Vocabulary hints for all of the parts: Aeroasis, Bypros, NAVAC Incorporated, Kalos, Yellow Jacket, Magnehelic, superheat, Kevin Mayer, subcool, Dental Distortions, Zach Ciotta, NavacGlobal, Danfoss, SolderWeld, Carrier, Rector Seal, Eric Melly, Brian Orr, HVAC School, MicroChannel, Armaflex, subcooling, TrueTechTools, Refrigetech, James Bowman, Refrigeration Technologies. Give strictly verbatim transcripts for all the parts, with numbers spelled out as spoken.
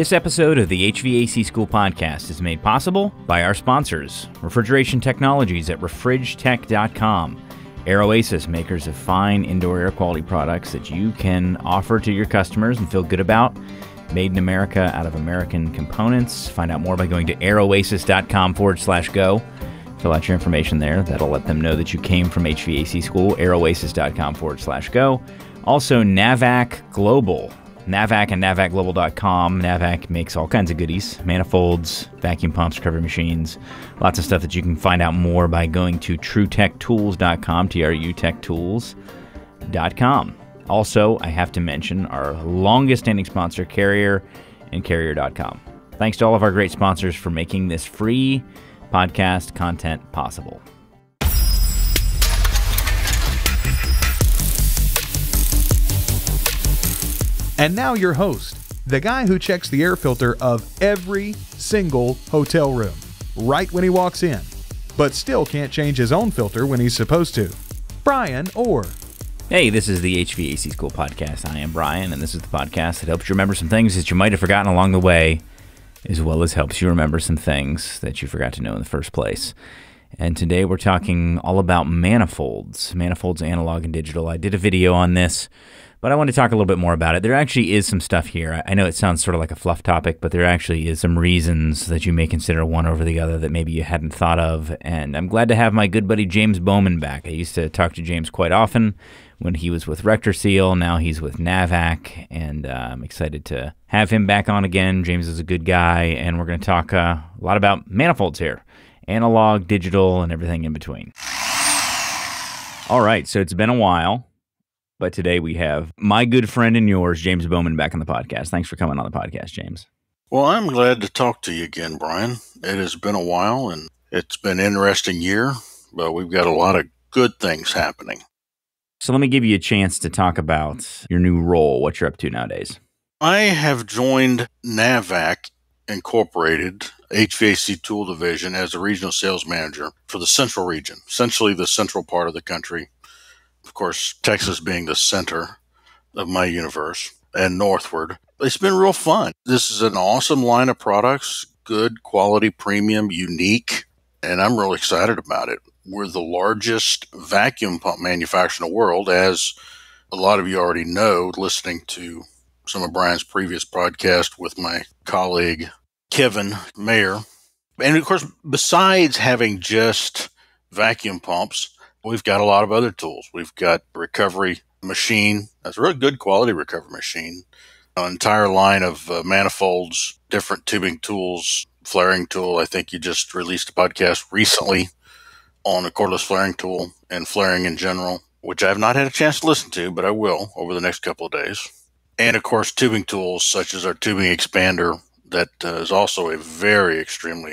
This episode of the H V A C School podcast is made possible by our sponsors, Refrigeration Technologies at refrigetech dot com, Aeroasis, makers of fine indoor air quality products that you can offer to your customers and feel good about, made in America out of American components. Find out more by going to aeroasis.com forward slash go. Fill out your information there. That'll let them know that you came from H V A C School, aeroasis.com forward slash go. Also, NavacGlobal. NAVAC and Navac Global dot com. NAVAC makes all kinds of goodies, manifolds, vacuum pumps, recovery machines, lots of stuff that you can find out more by going to True Tech Tools dot com, T R U Tech Tools dot com. Also, I have to mention our longest-standing sponsor, Carrier, and Carrier dot com. Thanks to all of our great sponsors for making this free podcast content possible. And now your host, the guy who checks the air filter of every single hotel room right when he walks in, but still can't change his own filter when he's supposed to, Brian Orr. Hey, this is the H V A C School Podcast. I am Brian, and this is the podcast that helps you remember some things that you might have forgotten along the way, as well as helps you remember some things that you forgot to know in the first place. And today we're talking all about manifolds, manifolds analog and digital. I did a video on this, but I want to talk a little bit more about it. There actually is some stuff here. I know it sounds sort of like a fluff topic, but there actually is some reasons that you may consider one over the other that maybe you hadn't thought of. And I'm glad to have my good buddy James Bowman back. I used to talk to James quite often when he was with Rector Seal. Now he's with NAVAC, and uh, I'm excited to have him back on again. James is a good guy, and we're going to talk uh, a lot about manifolds here, analog, digital, and everything in between. All right, so it's been a while. But today we have my good friend and yours, James Bowman, back on the podcast. Thanks for coming on the podcast, James. Well, I'm glad to talk to you again, Brian. It has been a while, and it's been an interesting year, but we've got a lot of good things happening. So let me give you a chance to talk about your new role, what you're up to nowadays. I have joined NAVAC Incorporated, H V A C Tool Division, as a regional sales manager for the central region, essentially the central part of the country. Of course, Texas being the center of my universe, and northward. It's been real fun. This is an awesome line of products, good quality, premium, unique, and I'm really excited about it. We're the largest vacuum pump manufacturer in the world, as a lot of you already know, listening to some of Brian's previous podcast with my colleague, Kevin Mayer. And of course, besides having just vacuum pumps, we've got a lot of other tools. We've got recovery machine. That's a really good quality recovery machine. An entire line of uh, manifolds, different tubing tools, flaring tool. I think you just released a podcast recently on a cordless flaring tool and flaring in general, which I have not had a chance to listen to, but I will over the next couple of days. And of course, tubing tools such as our tubing expander that uh, is also a very extremely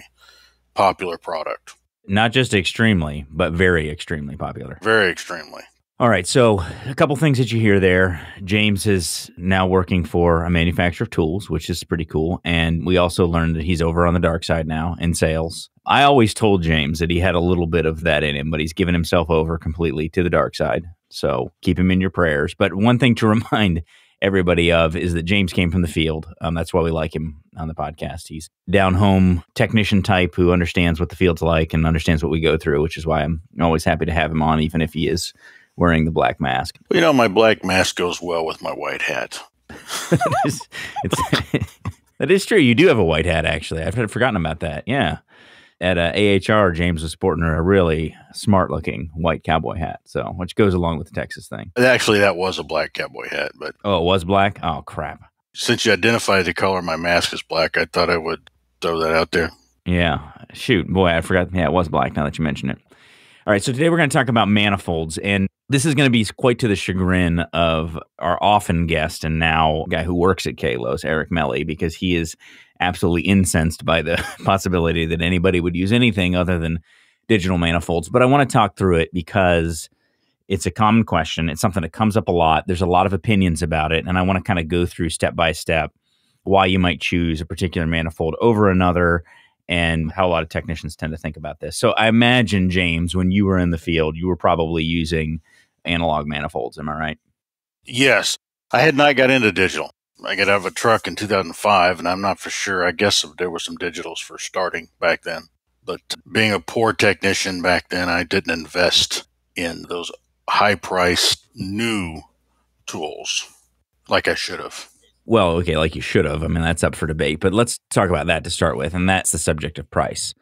popular product. Not just extremely, but very extremely popular. Very extremely. All right, so a couple things that you hear there. James is now working for a manufacturer of tools, which is pretty cool. And we also learned that he's over on the dark side now in sales. I always told James that he had a little bit of that in him, but he's given himself over completely to the dark side. So keep him in your prayers. But one thing to remind everybody of is that James came from the field. Um, that's why we like him on the podcast. He's down home technician type who understands what the field's like and understands what we go through, which is why I'm always happy to have him on, even if he is wearing the black mask. You know, my black mask goes well with my white hat. that, is, it's, that is true. You do have a white hat, actually. I've forgotten about that. Yeah. At uh, A H R, James was sporting a really smart-looking white cowboy hat, so which goes along with the Texas thing. Actually, that was a black cowboy hat. But oh, it was black? Oh, crap. Since you identified the color of my mask as black, I thought I would throw that out there. Yeah. Shoot. Boy, I forgot. Yeah, it was black now that you mention it. All right, so today we're going to talk about manifolds, and this is going to be quite to the chagrin of our often guest and now guy who works at Kalos, Eric Melly, because he is absolutely incensed by the possibility that anybody would use anything other than digital manifolds. But I want to talk through it because it's a common question. It's something that comes up a lot. There's a lot of opinions about it. And I want to kind of go through step by step why you might choose a particular manifold over another and how a lot of technicians tend to think about this. So I imagine, James, when you were in the field, you were probably using analog manifolds. Am I right? Yes. I had not got into digital. I got out of a truck in two thousand five, and I'm not for sure. I guess there were some digitals for starting back then. But being a poor technician back then, I didn't invest in those high-priced new tools like I should have. Well, okay, like you should have. I mean, that's up for debate. But let's talk about that to start with, and that's the subject of price.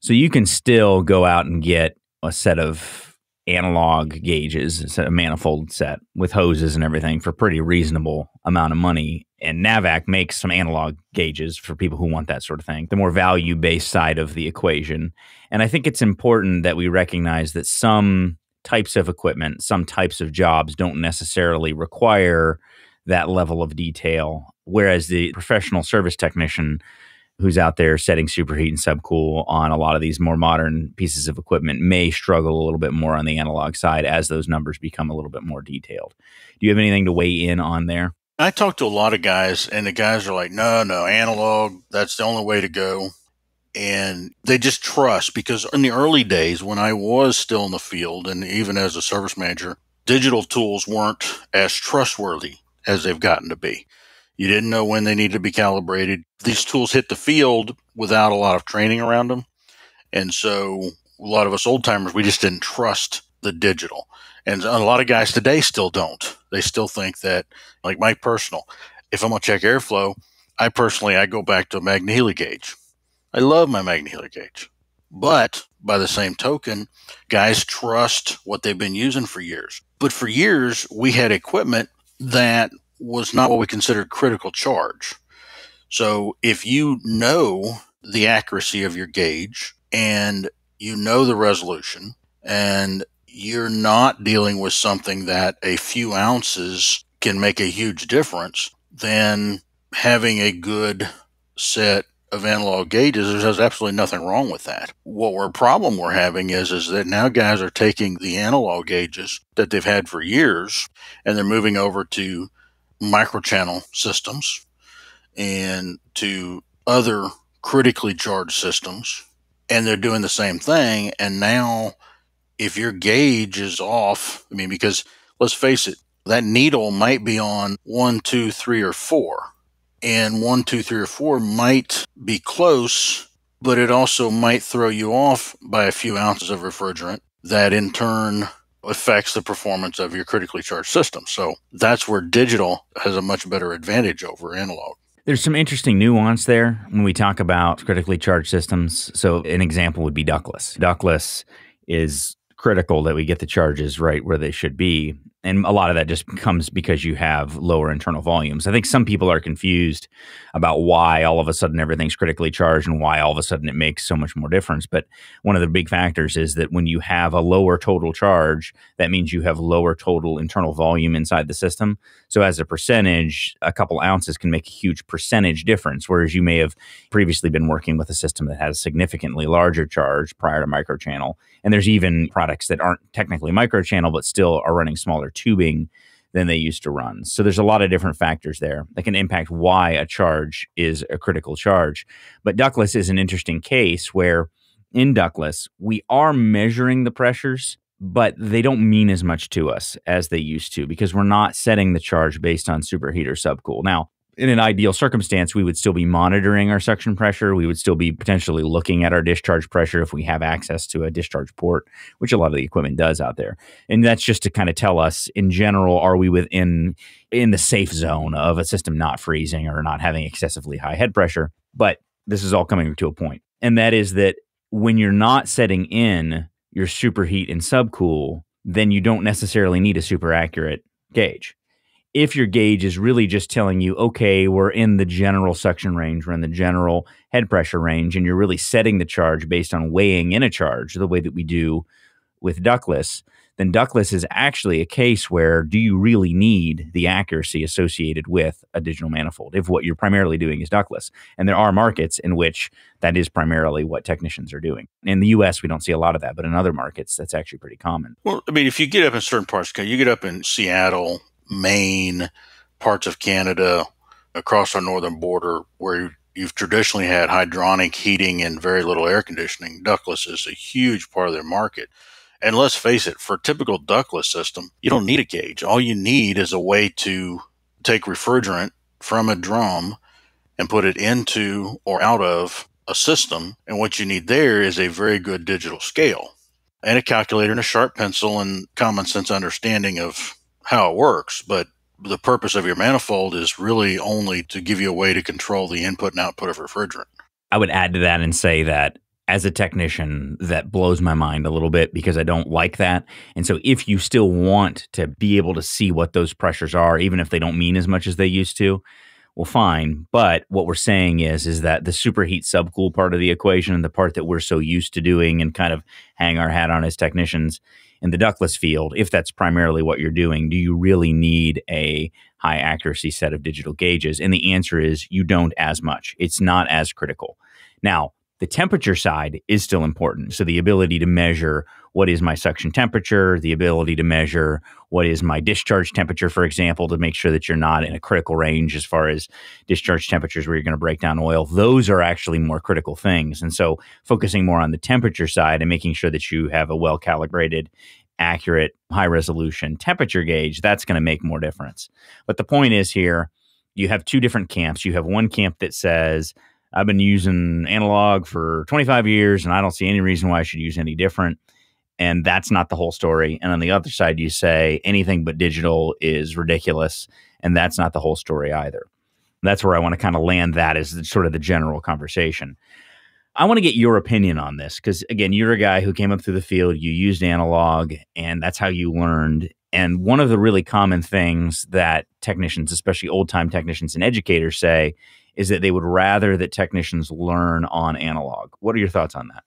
So you can still go out and get a set of analog gauges, a, set, a manifold set with hoses and everything for a pretty reasonable amount of money. And NAVAC makes some analog gauges for people who want that sort of thing, the more value-based side of the equation. And I think it's important that we recognize that some types of equipment, some types of jobs don't necessarily require that level of detail, whereas the professional service technician who's out there setting superheat and subcool on a lot of these more modern pieces of equipment may struggle a little bit more on the analog side as those numbers become a little bit more detailed. Do you have anything to weigh in on there? I talk to a lot of guys, and the guys are like, no, no, analog, that's the only way to go. And they just trust, because in the early days when I was still in the field and even as a service manager, digital tools weren't as trustworthy as they've gotten to be. You didn't know when they needed to be calibrated. These tools hit the field without a lot of training around them. And so a lot of us old timers, we just didn't trust the digital. And a lot of guys today still don't. They still think that, like my personal, if I'm going to check airflow, I personally, I go back to a Magnehelic gauge. I love my Magnehelic gauge. But by the same token, guys trust what they've been using for years. But for years, we had equipment that was not what we considered critical charge. So if you know the accuracy of your gauge and you know the resolution and you're not dealing with something that a few ounces can make a huge difference, then having a good set of analog gauges, there's absolutely nothing wrong with that. What we're problem we're having is, is that now guys are taking the analog gauges that they've had for years and they're moving over to microchannel systems and to other critically charged systems, and they're doing the same thing. And now if your gauge is off, I mean, because let's face it, that needle might be on one, two, three, or four, and one, two, three, or four might be close, but it also might throw you off by a few ounces of refrigerant that in turn affects the performance of your critically charged system. So that's where digital has a much better advantage over analog. There's some interesting nuance there when we talk about critically charged systems. So an example would be ductless. Ductless is critical that we get the charges right where they should be. And a lot of that just comes because you have lower internal volumes. I think some people are confused about why all of a sudden everything's critically charged and why all of a sudden it makes so much more difference. But one of the big factors is that when you have a lower total charge, that means you have lower total internal volume inside the system. So as a percentage, a couple ounces can make a huge percentage difference, whereas you may have previously been working with a system that had a significantly larger charge prior to microchannel. And there's even products that aren't technically microchannel, but still are running smaller tubing than they used to run. So there's a lot of different factors there that can impact why a charge is a critical charge. But ductless is an interesting case where in ductless, we are measuring the pressures, but they don't mean as much to us as they used to because we're not setting the charge based on superheat or subcool. Now, in an ideal circumstance, we would still be monitoring our suction pressure. We would still be potentially looking at our discharge pressure if we have access to a discharge port, which a lot of the equipment does out there. And that's just to kind of tell us, in general, are we within in the safe zone of a system not freezing or not having excessively high head pressure? But this is all coming to a point. And that is that when you're not setting in your superheat and subcool, then you don't necessarily need a super accurate gauge. If your gauge is really just telling you, okay, we're in the general suction range, we're in the general head pressure range, and you're really setting the charge based on weighing in a charge the way that we do with ductless, then ductless is actually a case where do you really need the accuracy associated with a digital manifold if what you're primarily doing is ductless? And there are markets in which that is primarily what technicians are doing. In the U S, we don't see a lot of that, but in other markets, that's actually pretty common. Well, I mean, if you get up in certain parts, you get up in Seattle, Maine, parts of Canada, across our northern border where you've traditionally had hydronic heating and very little air conditioning, ductless is a huge part of their market. And let's face it, for a typical ductless system, you don't need a gauge. All you need is a way to take refrigerant from a drum and put it into or out of a system. And what you need there is a very good digital scale and a calculator and a sharp pencil and common sense understanding of how it works. But the purpose of your manifold is really only to give you a way to control the input and output of refrigerant. I would add to that and say that as a technician, that blows my mind a little bit because I don't like that. And so if you still want to be able to see what those pressures are, even if they don't mean as much as they used to, well, fine. But what we're saying is, is that the superheat subcool part of the equation, the part that we're so used to doing and kind of hang our hat on as technicians in the ductless field, if that's primarily what you're doing, do you really need a high accuracy set of digital gauges? And the answer is you don't as much. It's not as critical. Now, the temperature side is still important. So the ability to measure what is my suction temperature, the ability to measure what is my discharge temperature, for example, to make sure that you're not in a critical range as far as discharge temperatures where you're going to break down oil. Those are actually more critical things. And so focusing more on the temperature side and making sure that you have a well-calibrated, accurate, high-resolution temperature gauge, that's going to make more difference. But the point is here, you have two different camps. You have one camp that says, I've been using analog for twenty-five years and I don't see any reason why I should use any different. And that's not the whole story. And on the other side, you say anything but digital is ridiculous. And that's not the whole story either. And that's where I want to kind of land that as the, sort of the general conversation. I want to get your opinion on this because, again, you're a guy who came up through the field, you used analog, and that's how you learned. And one of the really common things that technicians, especially old-time technicians and educators say, is that they would rather that technicians learn on analog. What are your thoughts on that?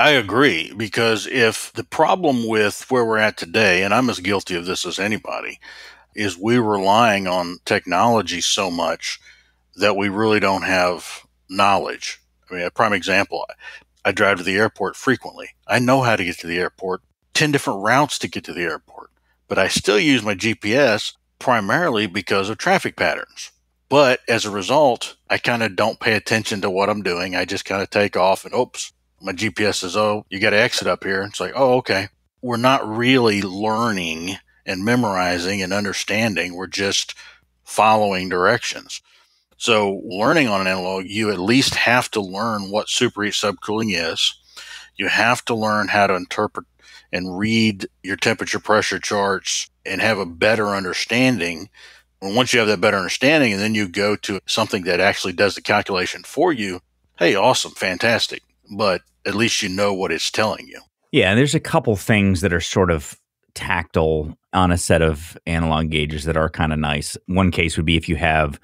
I agree, because if the problem with where we're at today, and I'm as guilty of this as anybody, is we're relying on technology so much that we really don't have knowledge. I mean, a prime example, I drive to the airport frequently. I know how to get to the airport, ten different routes to get to the airport, but I still use my G P S primarily because of traffic patterns. But as a result, I kind of don't pay attention to what I'm doing. I just kind of take off and oops, my G P S says, oh, you got to exit up here. It's like, oh, okay. We're not really learning and memorizing and understanding. We're just following directions. So learning on an analog, you at least have to learn what superheat subcooling is. You have to learn how to interpret and read your temperature pressure charts and have a better understanding. And once you have that better understanding and then you go to something that actually does the calculation for you, hey, awesome, fantastic. But at least you know what it's telling you. Yeah, and there's a couple things that are sort of tactile on a set of analog gauges that are kind of nice. One case would be if you have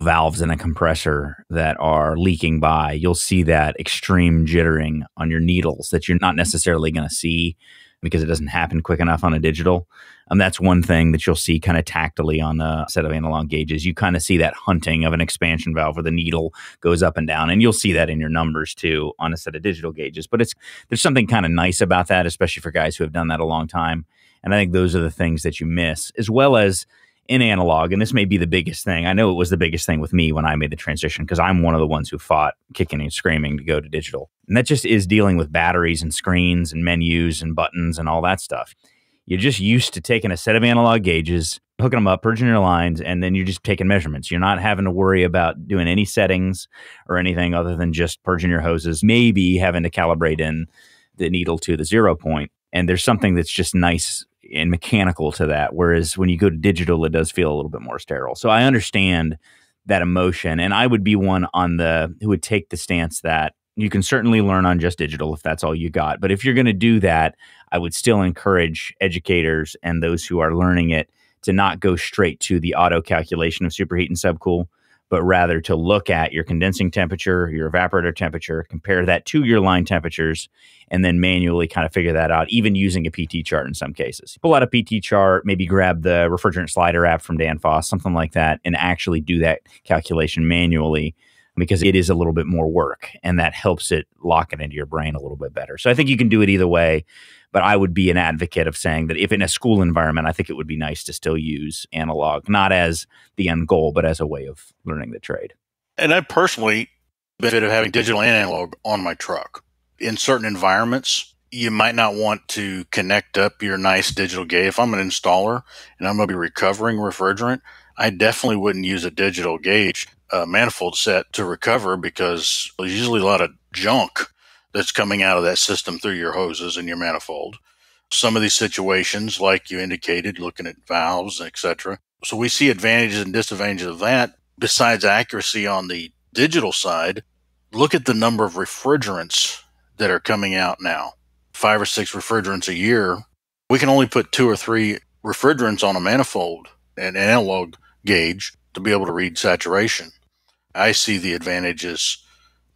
valves in a compressor that are leaking by, you'll see that extreme jittering on your needles that you're not necessarily going to see because it doesn't happen quick enough on a digital. Um, that's one thing that you'll see kind of tactily on a set of analog gauges. You kind of see that hunting of an expansion valve where the needle goes up and down, and you'll see that in your numbers too on a set of digital gauges. But it's there's something kind of nice about that, especially for guys who have done that a long time. And I think those are the things that you miss, as well as in analog, and this may be the biggest thing. I know it was the biggest thing with me when I made the transition because I'm one of the ones who fought kicking and screaming to go to digital. And that just is dealing with batteries and screens and menus and buttons and all that stuff. You're just used to taking a set of analog gauges, hooking them up, purging your lines, and then you're just taking measurements. You're not having to worry about doing any settings or anything other than just purging your hoses, maybe having to calibrate in the needle to the zero point. And there's something that's just nice and mechanical to that. Whereas when you go to digital, it does feel a little bit more sterile. So I understand that emotion. And I would be one on the, who would take the stance that you can certainly learn on just digital if that's all you got. But if you're going to do that, I would still encourage educators and those who are learning it to not go straight to the auto calculation of superheat and subcool, but rather to look at your condensing temperature, your evaporator temperature, compare that to your line temperatures, and then manually kind of figure that out, even using a P T chart in some cases. Pull out a P T chart, maybe grab the refrigerant slider app from Danfoss, something like that, and actually do that calculation manually because it is a little bit more work, and that helps it lock it into your brain a little bit better. So I think you can do it either way, but I would be an advocate of saying that if in a school environment, I think it would be nice to still use analog, not as the end goal, but as a way of learning the trade. And I personally benefit of having digital and analog on my truck. In certain environments, you might not want to connect up your nice digital gauge. If I'm an installer and I'm going to be recovering refrigerant, I definitely wouldn't use a digital gauge uh, manifold set to recover, because there's usually a lot of junk that's coming out of that system through your hoses and your manifold. Some of these situations, like you indicated, looking at valves, et cetera. So we see advantages and disadvantages of that. Besides accuracy on the digital side, look at the number of refrigerants that are coming out now. Five or six refrigerants a year. We can only put two or three refrigerants on a manifold, an analog gauge, to be able to read saturation. I see the advantages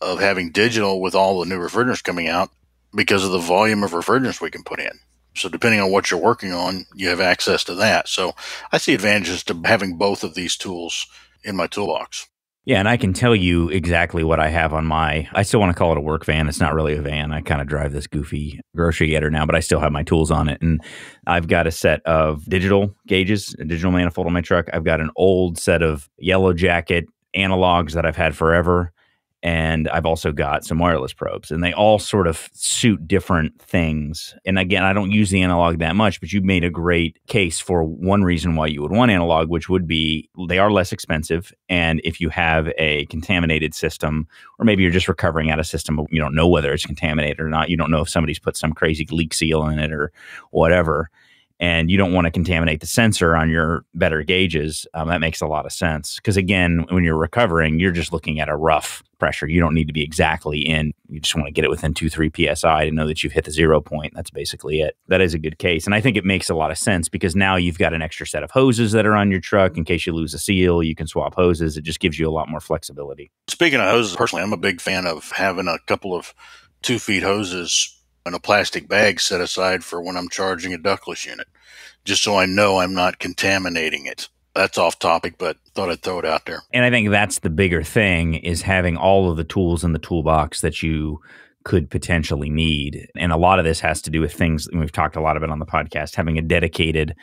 of having digital with all the new refrigerants coming out because of the volume of refrigerants we can put in. So depending on what you're working on, you have access to that. So I see advantages to having both of these tools in my toolbox. Yeah, and I can tell you exactly what I have on my, I still want to call it a work van. It's not really a van. I kind of drive this goofy grocery getter now, but I still have my tools on it. And I've got a set of digital gauges, a digital manifold on my truck. I've got an old set of Yellow Jacket analogs that I've had forever. And I've also got some wireless probes, and they all sort of suit different things. And again, I don't use the analog that much, but you made a great case for one reason why you would want analog, which would be they are less expensive. And if you have a contaminated system, or maybe you're just recovering out of a system, but you don't know whether it's contaminated or not, you don't know if somebody's put some crazy leak seal in it or whatever, and you don't want to contaminate the sensor on your better gauges, um, that makes a lot of sense. Because again, when you're recovering, you're just looking at a rough pressure. You don't need to be exactly in. You just want to get it within two, three P S I to know that you've hit the zero point. That's basically it. That is a good case. And I think it makes a lot of sense because now you've got an extra set of hoses that are on your truck. In case you lose a seal, you can swap hoses. It just gives you a lot more flexibility. Speaking of hoses, personally, I'm a big fan of having a couple of two feet hoses in a plastic bag set aside for when I'm charging a ductless unit, just so I know I'm not contaminating it. That's off topic, but thought I'd throw it out there. And I think that's the bigger thing, is having all of the tools in the toolbox that you could potentially need. And a lot of this has to do with things, and we've talked a lot about on the podcast, having a dedicated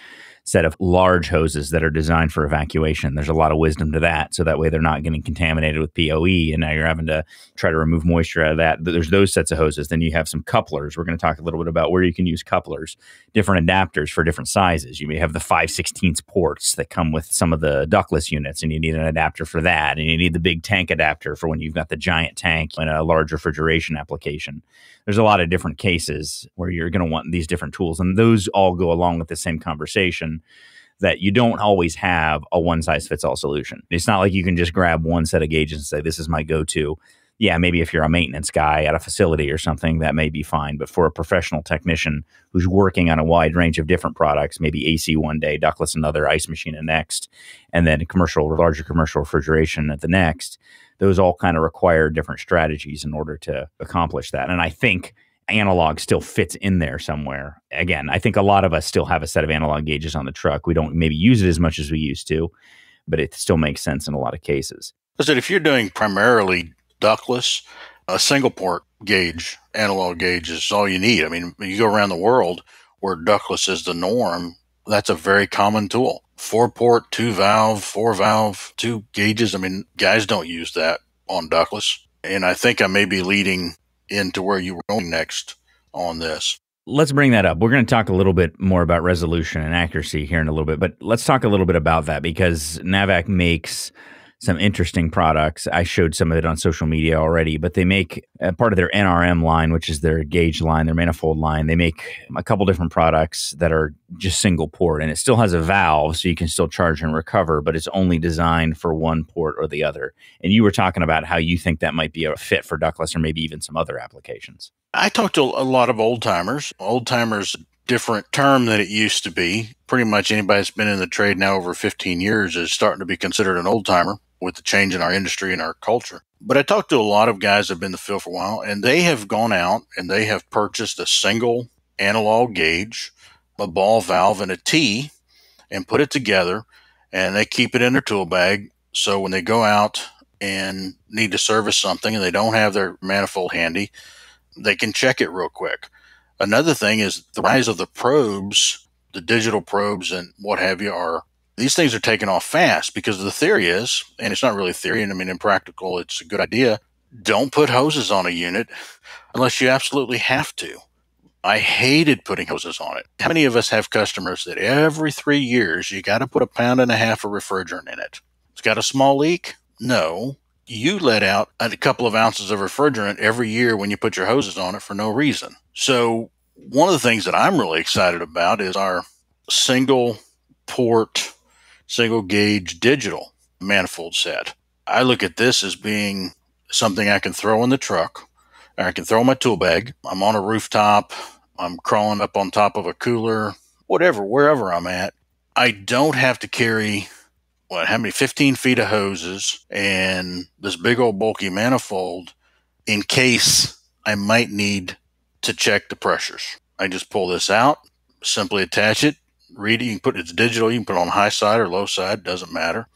set of large hoses that are designed for evacuation. There's a lot of wisdom to that. So that way they're not getting contaminated with P O E. And now you're having to try to remove moisture out of that. There's those sets of hoses. Then you have some couplers. We're going to talk a little bit about where you can use couplers, different adapters for different sizes. You may have the five sixteenths ports that come with some of the ductless units, and you need an adapter for that. And you need the big tank adapter for when you've got the giant tank in a large refrigeration application. There's a lot of different cases where you're going to want these different tools. And those all go along with the same conversation, that you don't always have a one-size-fits-all solution. It's not like you can just grab one set of gauges and say, this is my go-to. Yeah, maybe if you're a maintenance guy at a facility or something, that may be fine. But for a professional technician who's working on a wide range of different products, maybe A C one day, ductless another, ice machine the next, and then commercial or larger commercial refrigeration at the next, those all kind of require different strategies in order to accomplish that. And I think analog still fits in there somewhere. Again, I think a lot of us still have a set of analog gauges on the truck. We don't maybe use it as much as we used to, but it still makes sense in a lot of cases. I said, if you're doing primarily ductless, a single port gauge, analog gauge is all you need. I mean, you go around the world where ductless is the norm, that's a very common tool. Four port, two valve, four valve, two gauges. I mean, guys don't use that on ductless. And I think I may be leading into where you were going next on this. Let's bring that up. We're going to talk a little bit more about resolution and accuracy here in a little bit, but let's talk a little bit about that, because NAVAC makes some interesting products. I showed some of it on social media already, but they make a part of their N R M line, which is their gauge line, their manifold line. They make a couple different products that are just single port, and it still has a valve, so you can still charge and recover, but it's only designed for one port or the other. And you were talking about how you think that might be a fit for ductless or maybe even some other applications. I talked to a lot of old timers. Old timers, different term than it used to be. Pretty much anybody that's been in the trade now over fifteen years is starting to be considered an old timer, with the change in our industry and our culture. But I talked to a lot of guys that have been in the field for a while, and they have gone out and they have purchased a single analog gauge, a ball valve, and a T, and put it together, and they keep it in their tool bag. So when they go out and need to service something and they don't have their manifold handy, they can check it real quick. Another thing is the rise of the probes, the digital probes and what have you, are these things are taking off fast because the theory is, and it's not really theory, and I mean, in practical, it's a good idea. Don't put hoses on a unit unless you absolutely have to. I hated putting hoses on it. How many of us have customers that every three years you got to put a pound and a half of refrigerant in it? It's got a small leak? No. You let out a couple of ounces of refrigerant every year when you put your hoses on it for no reason. So one of the things that I'm really excited about is our single port, single gauge digital manifold set. I look at this as being something I can throw in the truck. I can throw my tool bag. I'm on a rooftop. I'm crawling up on top of a cooler, whatever, wherever I'm at. I don't have to carry, what, how many, fifteen feet of hoses and this big old bulky manifold in case I might need to check the pressures. I just pull this out, simply attach it, read it. You can put it's digital. You can put it on high side or low side, doesn't matter.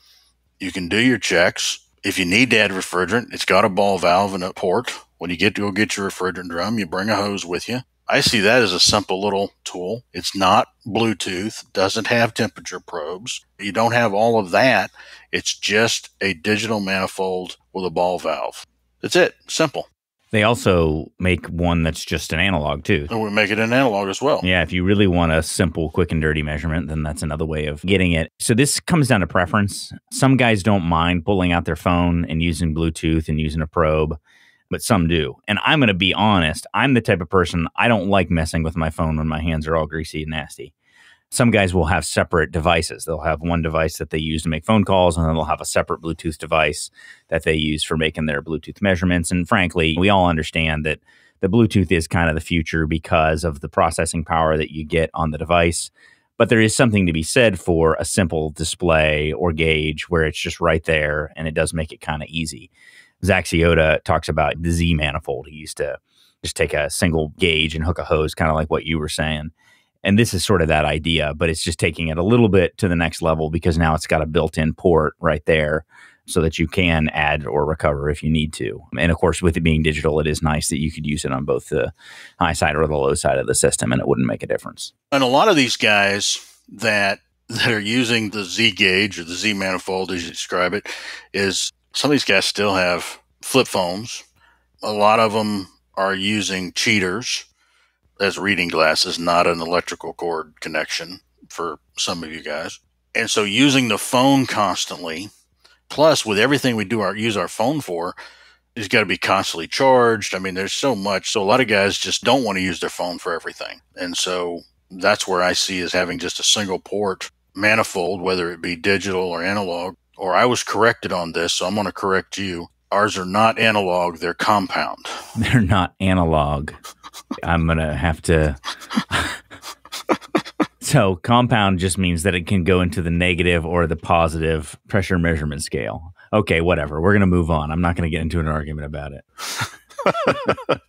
You can do your checks. If you need to add refrigerant, it's got a ball valve and a port. When you get to go get your refrigerant drum, you bring a hose with you. I see that as a simple little tool. It's not Bluetooth, doesn't have temperature probes. You don't have all of that. It's just a digital manifold with a ball valve. That's it. Simple. They also make one that's just an analog, too. And we make it an analog as well. Yeah, if you really want a simple, quick and dirty measurement, then that's another way of getting it. So this comes down to preference. Some guys don't mind pulling out their phone and using Bluetooth and using a probe, but some do. And I'm going to be honest, I'm the type of person, I don't like messing with my phone when my hands are all greasy and nasty. Some guys will have separate devices. They'll have one device that they use to make phone calls, and then they'll have a separate Bluetooth device that they use for making their Bluetooth measurements. And frankly, we all understand that the Bluetooth is kind of the future because of the processing power that you get on the device. But there is something to be said for a simple display or gauge where it's just right there, and it does make it kind of easy. Zach Ciotta talks about the Z manifold. He used to just take a single gauge and hook a hose, kind of like what you were saying. And this is sort of that idea, but it's just taking it a little bit to the next level because now it's got a built-in port right there so that you can add or recover if you need to. And of course, with it being digital, it is nice that you could use it on both the high side or the low side of the system, and it wouldn't make a difference. And a lot of these guys that, that are using the Z gauge or the Z manifold, as you describe it, is some of these guys still have flip phones. A lot of them are using cheaters as reading glasses, not an electrical cord connection for some of you guys. And so using the phone constantly, plus with everything we do our use our phone for, it's got to be constantly charged. I mean, there's so much. So a lot of guys just don't want to use their phone for everything. And so that's where I see is having just a single port manifold, whether it be digital or analog, or I was corrected on this, so I'm going to correct you. Ours are not analog, they're compound. They're not analog. I'm going to have to. So compound just means that it can go into the negative or the positive pressure measurement scale. Okay, whatever. We're going to move on. I'm not going to get into an argument about it.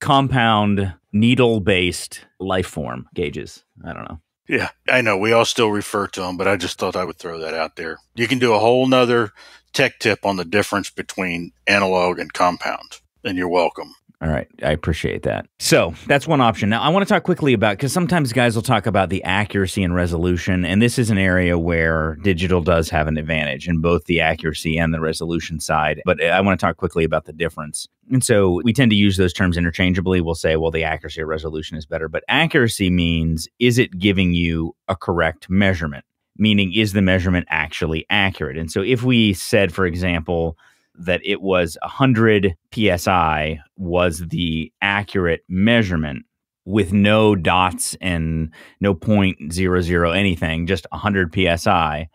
Compound needle-based life form gauges. I don't know. Yeah, I know. We all still refer to them, but I just thought I would throw that out there. You can do a whole nother tech tip on the difference between analog and compound, and you're welcome. All right. I appreciate that. So that's one option. Now, I want to talk quickly about, because sometimes guys will talk about the accuracy and resolution, and this is an area where digital does have an advantage in both the accuracy and the resolution side, but I want to talk quickly about the difference. And so we tend to use those terms interchangeably. We'll say, well, the accuracy or resolution is better, but accuracy means, is it giving you a correct measurement? Meaning, is the measurement actually accurate? And so if we said, for example, that it was one hundred P S I was the accurate measurement with no dots and no point zero zero anything, just one hundred P S I,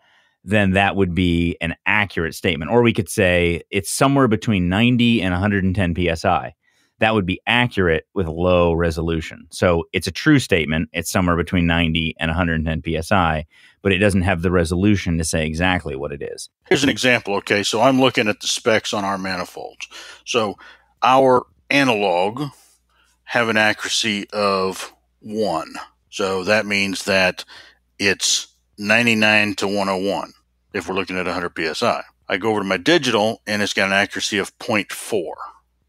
then that would be an accurate statement. Or we could say it's somewhere between ninety and one hundred ten P S I. That would be accurate with low resolution. So it's a true statement. It's somewhere between ninety and one hundred ten P S I, but it doesn't have the resolution to say exactly what it is. Here's an example. Okay, so I'm looking at the specs on our manifolds. So our analog have an accuracy of one. So that means that it's ninety-nine to one oh one if we're looking at one hundred P S I. I go over to my digital, and it's got an accuracy of zero point four.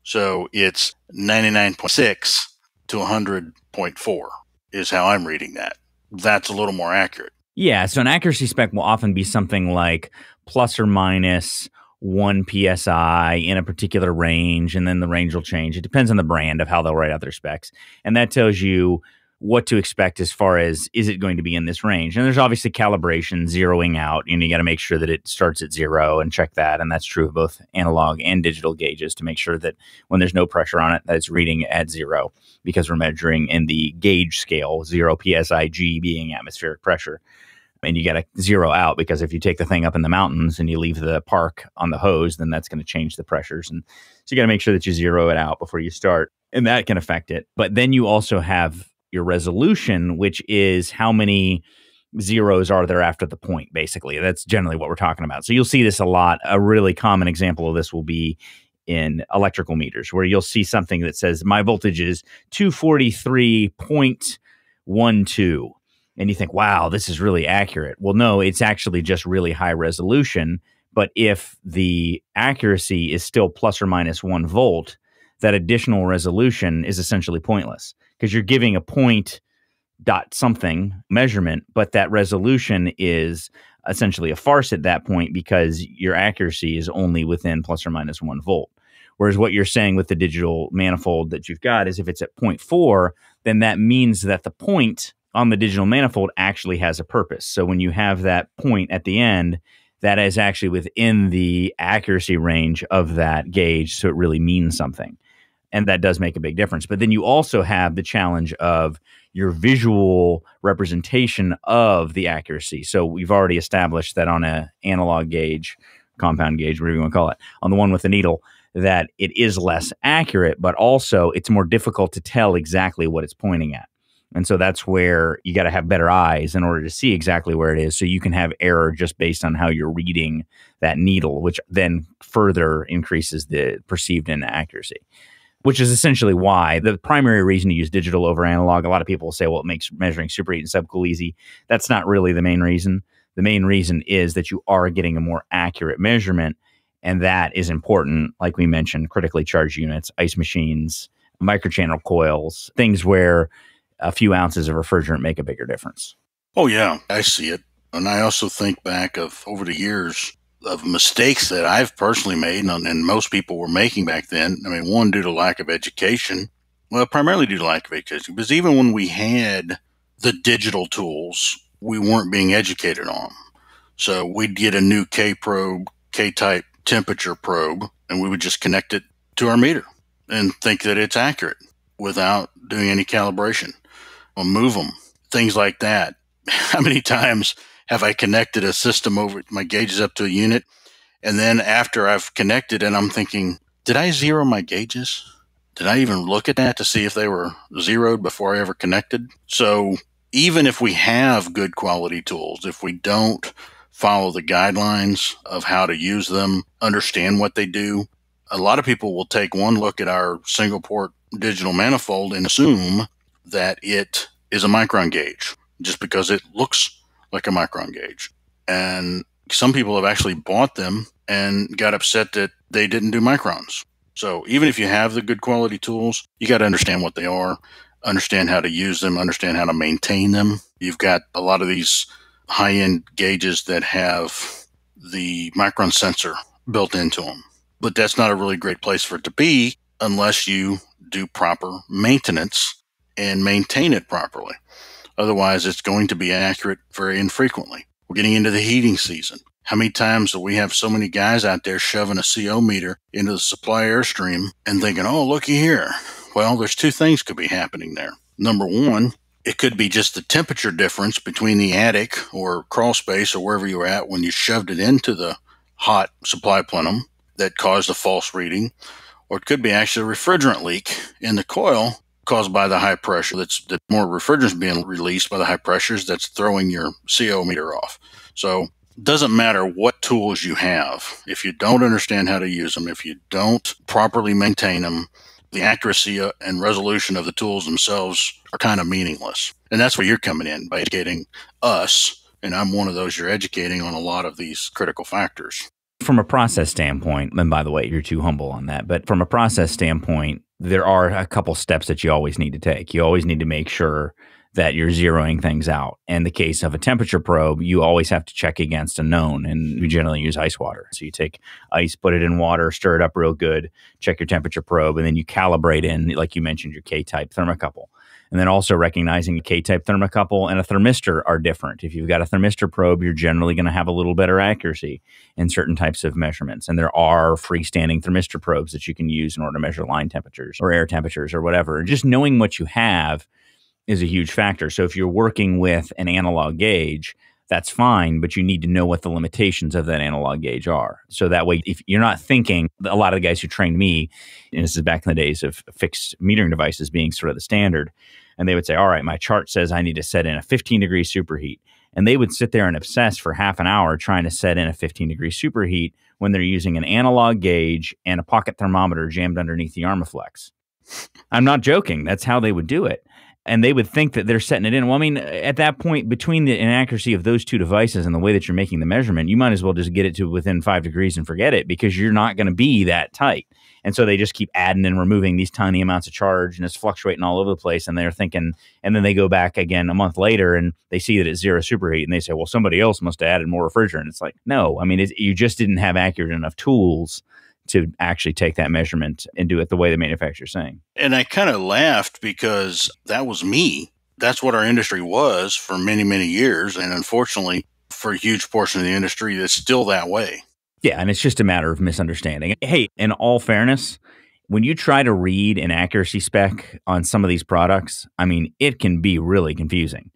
So it's ninety-nine point six to one hundred point four is how I'm reading that. That's a little more accurate. Yeah, so an accuracy spec will often be something like plus or minus one P S I in a particular range, and then the range will change. It depends on the brand of how they'll write out their specs. And that tells you what to expect as far as, is it going to be in this range? And there's obviously calibration, zeroing out, and you got to make sure that it starts at zero and check that. And that's true of both analog and digital gauges, to make sure that when there's no pressure on it, that it's reading at zero, because we're measuring in the gauge scale, zero P S I G being atmospheric pressure. And you got to zero out, because if you take the thing up in the mountains and you leave the park on the hose, then that's going to change the pressures. And so you got to make sure that you zero it out before you start, and that can affect it. But then you also have your resolution, which is how many zeros are there after the point, basically. That's generally what we're talking about. So you'll see this a lot. A really common example of this will be in electrical meters, where you'll see something that says, my voltage is two forty-three point one two. And you think, wow, this is really accurate. Well, no, it's actually just really high resolution. But if the accuracy is still plus or minus one volt, that additional resolution is essentially pointless, because you're giving a point dot something measurement, but that resolution is essentially a farce at that point, because your accuracy is only within plus or minus one volt. Whereas what you're saying with the digital manifold that you've got is, if it's at zero point four, then that means that the point on the digital manifold actually has a purpose. So when you have that point at the end, that is actually within the accuracy range of that gauge. So it really means something. And that does make a big difference. But then you also have the challenge of your visual representation of the accuracy. So we've already established that on an analog gauge, compound gauge, whatever you want to call it, on the one with the needle, that it is less accurate, but also it's more difficult to tell exactly what it's pointing at. And so that's where you got to have better eyes in order to see exactly where it is. So you can have error just based on how you're reading that needle, which then further increases the perceived inaccuracy, which is essentially why the primary reason to use digital over analog. A lot of people will say, well, it makes measuring superheat and subcool easy. That's not really the main reason. The main reason is that you are getting a more accurate measurement. And that is important. Like we mentioned, critically charged units, ice machines, microchannel coils, things where a few ounces of refrigerant make a bigger difference. Oh, yeah, I see it. And I also think back of over the years of mistakes that I've personally made, and, and most people were making back then. I mean, one, due to lack of education. Well, primarily due to lack of education, because even when we had the digital tools, we weren't being educated on them. So we'd get a new K-probe, K-type temperature probe, and we would just connect it to our meter and think that it's accurate without doing any calibration. Or move them, things like that. How many times have I connected a system over my gauges up to a unit? And then after I've connected, and I'm thinking, did I zero my gauges? Did I even look at that to see if they were zeroed before I ever connected? So even if we have good quality tools, if we don't follow the guidelines of how to use them, understand what they do, a lot of people will take one look at our single port digital manifold and assume that it is a micron gauge just because it looks like a micron gauge. And some people have actually bought them and got upset that they didn't do microns. So even if you have the good quality tools, you got to understand what they are, understand how to use them, understand how to maintain them. You've got a lot of these high-end gauges that have the micron sensor built into them. But that's not a really great place for it to be unless you do proper maintenance and maintain it properly. Otherwise, it's going to be accurate very infrequently. We're getting into the heating season. How many times do we have so many guys out there shoving a C O meter into the supply airstream and thinking, oh, looky here. Well, there's two things could be happening there. Number one, it could be just the temperature difference between the attic or crawl space or wherever you were at when you shoved it into the hot supply plenum that caused a false reading. Or it could be actually a refrigerant leak in the coil caused by the high pressure. That's the more refrigerants being released by the high pressures that's throwing your C O meter off. So it doesn't matter what tools you have. If you don't understand how to use them, if you don't properly maintain them, the accuracy and resolution of the tools themselves are kind of meaningless. And that's where you're coming in by educating us. And I'm one of those you're educating on a lot of these critical factors. From a process standpoint, and by the way, you're too humble on that, but from a process standpoint, there are a couple steps that you always need to take. You always need to make sure that you're zeroing things out. In the case of a temperature probe, you always have to check against a known, and we generally use ice water. So you take ice, put it in water, stir it up real good, check your temperature probe, and then you calibrate in, like you mentioned, your K-type thermocouple. And then also recognizing a K-type thermocouple and a thermistor are different. If you've got a thermistor probe, you're generally going to have a little better accuracy in certain types of measurements. And there are freestanding thermistor probes that you can use in order to measure line temperatures or air temperatures or whatever. And just knowing what you have is a huge factor. So if you're working with an analog gauge, that's fine, but you need to know what the limitations of that analog gauge are. So that way, if you're not thinking, a lot of the guys who trained me, and this is back in the days of fixed metering devices being sort of the standard, and they would say, all right, my chart says I need to set in a fifteen degree superheat. And they would sit there and obsess for half an hour trying to set in a fifteen degree superheat when they're using an analog gauge and a pocket thermometer jammed underneath the Armaflex. I'm not joking. That's how they would do it. And they would think that they're setting it in. Well, I mean, at that point, between the inaccuracy of those two devices and the way that you're making the measurement, you might as well just get it to within five degrees and forget it, because you're not going to be that tight. And so they just keep adding and removing these tiny amounts of charge, and it's fluctuating all over the place. And they're thinking, and then they go back again a month later and they see that it's zero superheat, and they say, well, somebody else must have added more refrigerant. It's like, no, I mean, it's, you just didn't have accurate enough tools to actually take that measurement and do it the way the manufacturer's saying. And I kind of laughed because that was me. That's what our industry was for many, many years. And unfortunately, for a huge portion of the industry, it's still that way. Yeah, and it's just a matter of misunderstanding. Hey, in all fairness, when you try to read an accuracy spec on some of these products, I mean, it can be really confusing.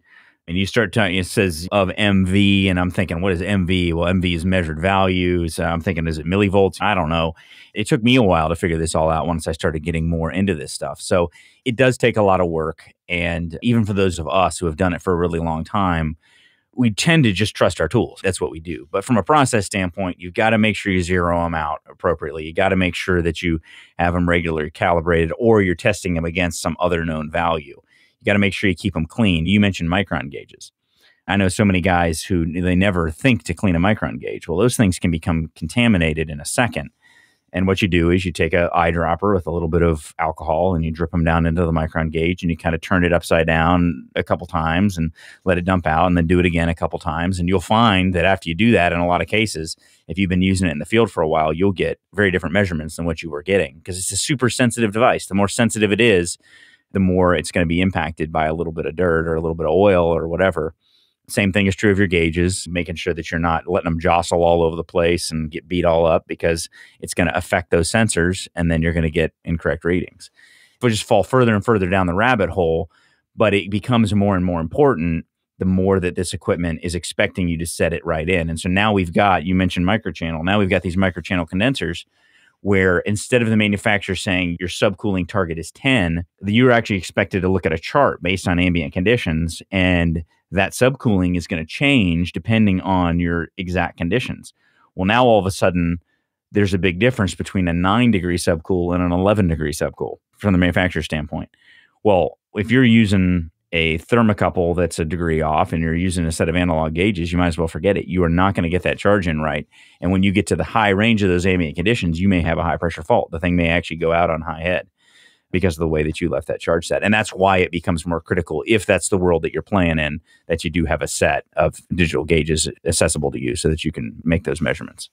And you start talking, it says of M V, and I'm thinking, what is M V? Well, M V is measured values. I'm thinking, is it millivolts? I don't know. It took me a while to figure this all out once I started getting more into this stuff. So it does take a lot of work. And even for those of us who have done it for a really long time, we tend to just trust our tools. That's what we do. But from a process standpoint, you've got to make sure you zero them out appropriately. You got to make sure that you have them regularly calibrated, or you're testing them against some other known value. You got to make sure you keep them clean. You mentioned micron gauges. I know so many guys who they never think to clean a micron gauge. Well, those things can become contaminated in a second. And what you do is you take an eyedropper with a little bit of alcohol and you drip them down into the micron gauge, and you kind of turn it upside down a couple times and let it dump out, and then do it again a couple times. And you'll find that after you do that, in a lot of cases, if you've been using it in the field for a while, you'll get very different measurements than what you were getting, because it's a super sensitive device. The more sensitive it is, the more it's going to be impacted by a little bit of dirt or a little bit of oil or whatever. Same thing is true of your gauges, making sure that you're not letting them jostle all over the place and get beat all up, because it's going to affect those sensors, and then you're going to get incorrect readings. We'll just fall further and further down the rabbit hole, but it becomes more and more important the more that this equipment is expecting you to set it right in. And so now we've got, you mentioned microchannel, now we've got these microchannel condensers, where instead of the manufacturer saying your subcooling target is ten, you're actually expected to look at a chart based on ambient conditions, and that subcooling is going to change depending on your exact conditions. Well, now all of a sudden, there's a big difference between a nine degree subcool and an eleven degree subcool from the manufacturer's standpoint. Well, if you're using a thermocouple that's a degree off and you're using a set of analog gauges, you might as well forget it. You are not going to get that charge in right. And when you get to the high range of those ambient conditions, you may have a high pressure fault. The thing may actually go out on high head because of the way that you left that charge set. And that's why it becomes more critical, if that's the world that you're playing in, that you do have a set of digital gauges accessible to you so that you can make those measurements.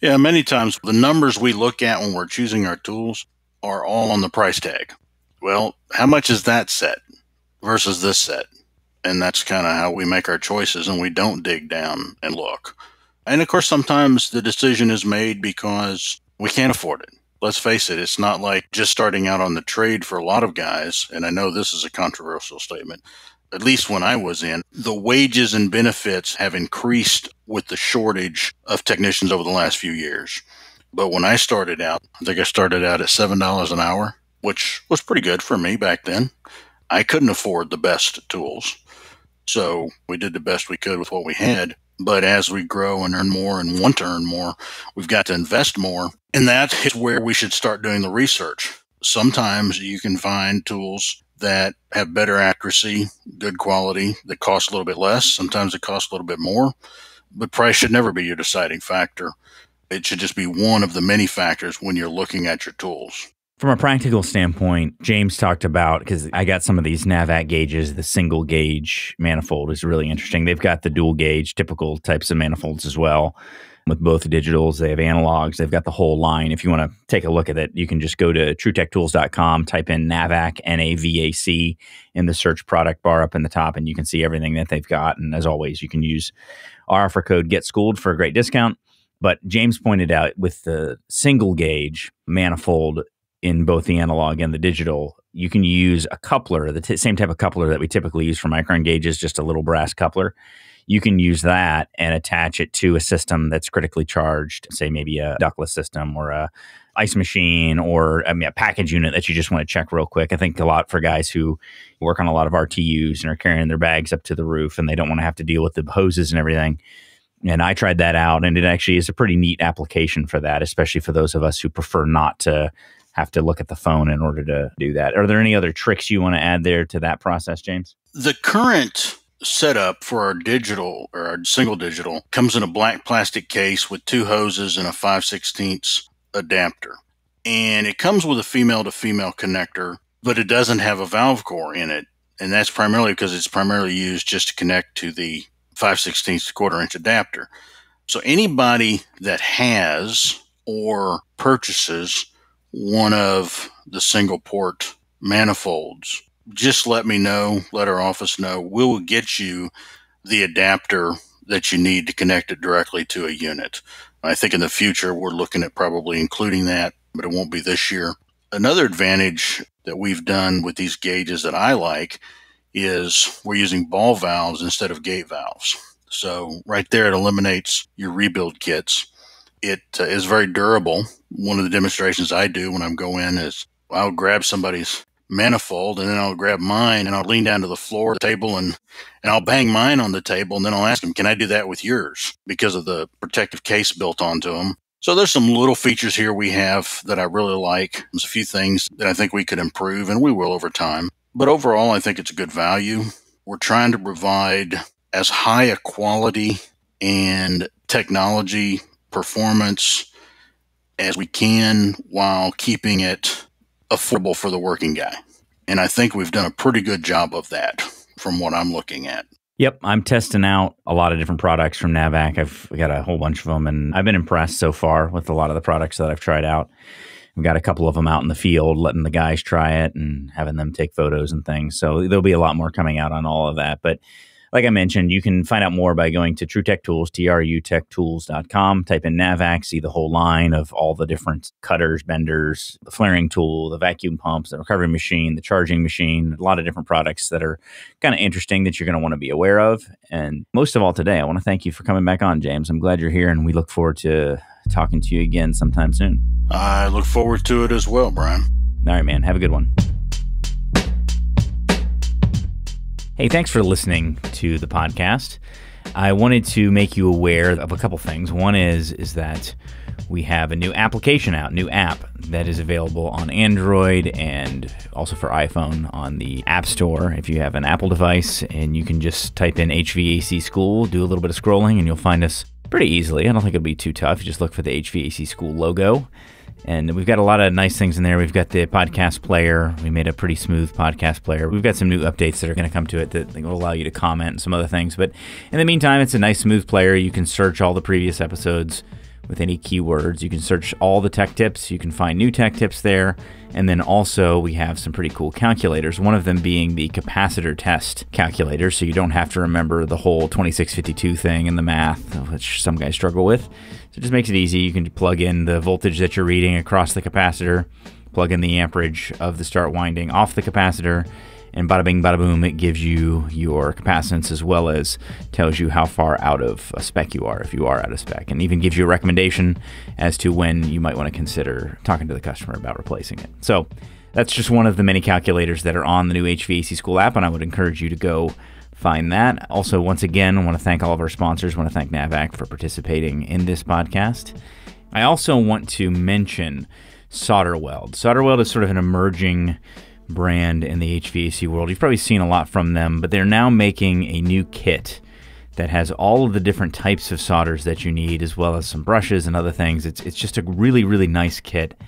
Yeah, many times the numbers we look at when we're choosing our tools are all on the price tag. Well, how much is that set versus this set? And that's kind of how we make our choices, and we don't dig down and look. And of course, sometimes the decision is made because we can't afford it. Let's face it, it's not like just starting out on the trade for a lot of guys, and I know this is a controversial statement, at least when I was in, the wages and benefits have increased with the shortage of technicians over the last few years. But when I started out, I think I started out at seven dollars an hour, which was pretty good for me back then. I couldn't afford the best tools, so we did the best we could with what we had. But as we grow and earn more and want to earn more, we've got to invest more. And that is where we should start doing the research. Sometimes you can find tools that have better accuracy, good quality, that cost a little bit less. Sometimes it costs a little bit more. But price should never be your deciding factor. It should just be one of the many factors when you're looking at your tools. From a practical standpoint, James talked about, because I got some of these NAVAC gauges, the single gauge manifold is really interesting. They've got the dual gauge, typical types of manifolds as well, with both digitals. They have analogs. They've got the whole line. If you want to take a look at it, you can just go to true tech tools dot com, type in NAVAC, N A V A C, in the search product bar up in the top, and you can see everything that they've got. And as always, you can use our offer code GETSchooled for a great discount. But James pointed out with the single gauge manifold, in both the analog and the digital, you can use a coupler, the t same type of coupler that we typically use for micron gauges, just a little brass coupler. You can use that and attach it to a system that's critically charged, say maybe a ductless system or a ice machine or I mean, a package unit that you just want to check real quick. I think a lot for guys who work on a lot of R T Us and are carrying their bags up to the roof and they don't want to have to deal with the hoses and everything. And I tried that out, and it actually is a pretty neat application for that, especially for those of us who prefer not to have to look at the phone in order to do that. Are there any other tricks you want to add there to that process, James? The current setup for our digital or our single digital comes in a black plastic case with two hoses and a five sixteenths adapter. And it comes with a female to female connector, but it doesn't have a valve core in it. And that's primarily because it's primarily used just to connect to the five sixteenths quarter inch adapter. So anybody that has or purchases one of the single port manifolds, just let me know, let our office know. We will get you the adapter that you need to connect it directly to a unit. I think in the future, we're looking at probably including that, but it won't be this year. Another advantage that we've done with these gauges that I like is we're using ball valves instead of gate valves. So right there, it eliminates your rebuild kits. It uh, is very durable. One of the demonstrations I do when I'm going is I'll grab somebody's manifold and then I'll grab mine and I'll lean down to the floor of the table and, and I'll bang mine on the table and then I'll ask them, can I do that with yours? Because of the protective case built onto them. So there's some little features here we have that I really like. There's a few things that I think we could improve, and we will over time. But overall, I think it's a good value. We're trying to provide as high a quality and technology performance as we can while keeping it affordable for the working guy. And I think we've done a pretty good job of that from what I'm looking at. Yep. I'm testing out a lot of different products from NAVAC. I've got a whole bunch of them, and I've been impressed so far with a lot of the products that I've tried out. I've got a couple of them out in the field, letting the guys try it and having them take photos and things. So there'll be a lot more coming out on all of that. But like I mentioned, you can find out more by going to TrueTechTools, T R U Tech Tools dot com, type in NAVAC, see the whole line of all the different cutters, benders, the flaring tool, the vacuum pumps, the recovery machine, the charging machine, a lot of different products that are kind of interesting that you're going to want to be aware of. And most of all today, I want to thank you for coming back on, James. I'm glad you're here, and we look forward to talking to you again sometime soon. I look forward to it as well, Brian. All right, man. Have a good one. Hey, thanks for listening to the podcast. I wanted to make you aware of a couple things. One is, is that we have a new application out, new app that is available on Android and also for iPhone on the App Store. If you have an Apple device, and you can just type in H V A C School, do a little bit of scrolling, and you'll find us pretty easily. I don't think it'll be too tough. You just look for the H V A C School logo. And we've got a lot of nice things in there. We've got the podcast player. We made a pretty smooth podcast player. We've got some new updates that are going to come to it that will allow you to comment and some other things. But in the meantime, it's a nice smooth player. You can search all the previous episodes with any keywords. You can search all the tech tips. You can find new tech tips there. And then also we have some pretty cool calculators, one of them being the capacitor test calculator. So you don't have to remember the whole twenty-six fifty-two thing and the math, which some guys struggle with. So it just makes it easy. You can plug in the voltage that you're reading across the capacitor, plug in the amperage of the start winding off the capacitor, and bada bing, bada boom, it gives you your capacitance as well as tells you how far out of a spec you are if you are out of spec, and even gives you a recommendation as to when you might want to consider talking to the customer about replacing it. So that's just one of the many calculators that are on the new H V A C School app, and I would encourage you to go find that. Also, once again, I want to thank all of our sponsors. I want to thank NAVAC for participating in this podcast. I also want to mention SolderWeld. SolderWeld is sort of an emerging brand in the H V A C world. You've probably seen a lot from them, but they're now making a new kit that has all of the different types of solders that you need, as well as some brushes and other things. It's, it's just a really, really nice kit.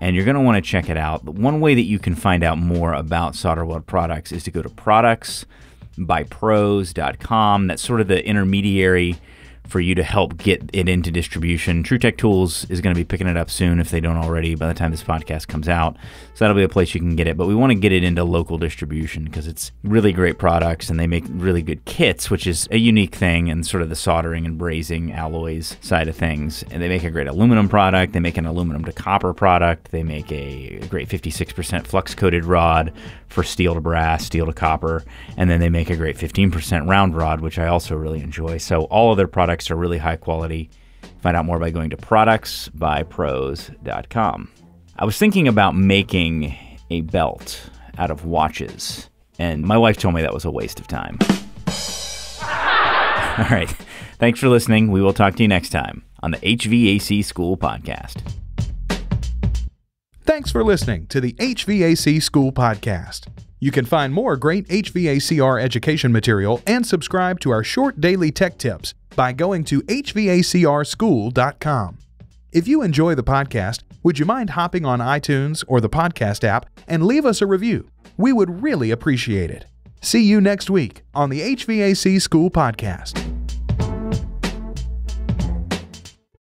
and you're going to want to check it out. One way that you can find out more about SolderWeld products is to go to products by pros dot com. That's sort of the intermediary for you to help get it into distribution. TrueTechTools is going to be picking it up soon if they don't already by the time this podcast comes out. So that'll be a place you can get it. But we want to get it into local distribution because it's really great products and they make really good kits, which is a unique thing in sort of the soldering and brazing alloys side of things. And they make a great aluminum product. They make an aluminum to copper product. They make a great fifty-six percent flux-coated rod for steel to brass, steel to copper. And then they make a great fifteen percent round rod, which I also really enjoy. So all of their products are really high quality. Find out more by going to products by pros dot com. I was thinking about making a belt out of watches, and my wife told me that was a waste of time. All right. Thanks for listening. We will talk to you next time on the H V A C School Podcast. Thanks for listening to the H V A C School Podcast. You can find more great H V A C R education material and subscribe to our short daily tech tips by going to H V A C R school dot com. If you enjoy the podcast, would you mind hopping on iTunes or the podcast app and leave us a review? We would really appreciate it. See you next week on the H V A C School Podcast.